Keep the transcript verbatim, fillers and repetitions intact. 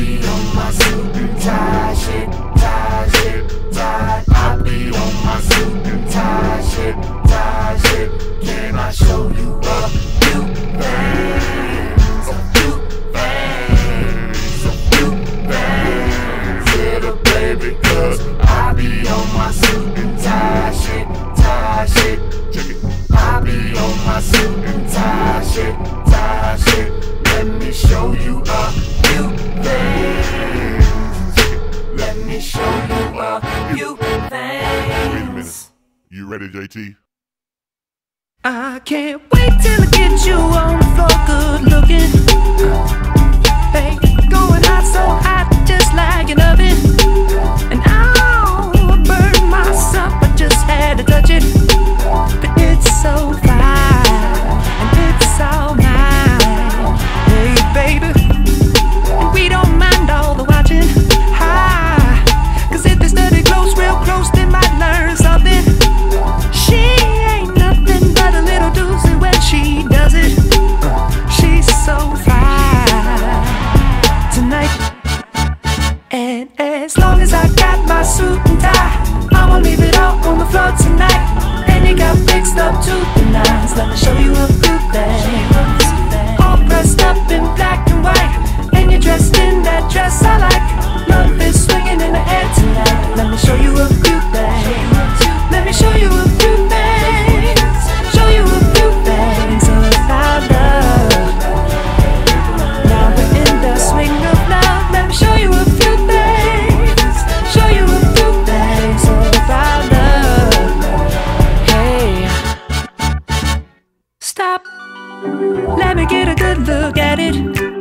be on my suit and tie shit, tie shit, tie. I be on my suit and tie shit, tie shit. Can I show you a few things, a few things, a few things? Little baby, cause I be on my suit and tie shit, tie shit. I be on my suit and tie shit, tie shit. Let me show you a few things. Let me show you a few things. Wait a minute. You ready, J T? I can't wait till I get you on the floor, good looking. Hey, going hot, so hot, just like an oven. And I'll burn myself, I just had to touch it. But it's so fine, and it's all mine. Hey, baby, and we don't mind all the watching. Hi, cause if they study close, real close, they might learn something. She ain't nothing but a little doozy when she does it. She's so fine tonight. And as long as I got my suit and tie, I won't leave it out on the floor tonight. And it got fixed up to the nines. Let me show you a few things. All pressed up in black and white, and you're dressed in that dress I like. Love is swinging in the air tonight. Let me show you a few things. Let me show you a few things. Show you a few things about love. Now we're in the swing of love. Let me show you a few things. Show you a few things about love. Hey, stop. Let me get a good look at it.